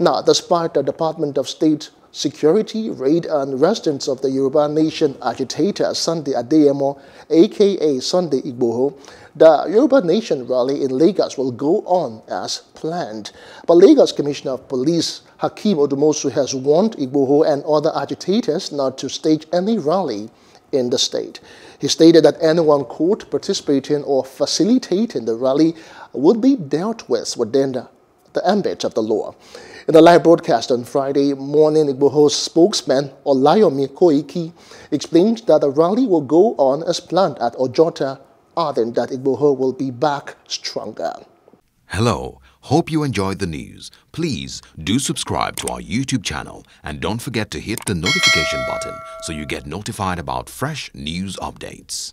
Now, despite the Department of State Security raid on residents of the Yoruba Nation agitator Sunday Adeyemo, aka Sunday Igboho, the Yoruba Nation rally in Lagos will go on as planned. But Lagos Commissioner of Police Hakeem Odumosu has warned Igboho and other agitators not to stage any rally in the state. He stated that anyone caught participating or facilitating the rally would be dealt with within the ambit of the law. In a live broadcast on Friday morning, Igboho's spokesman Olayomi Koiki explained that the rally will go on as planned at Ojota, adding that Igboho will be back stronger. Hello, hope you enjoyed the news. Please do subscribe to our YouTube channel and don't forget to hit the notification button so you get notified about fresh news updates.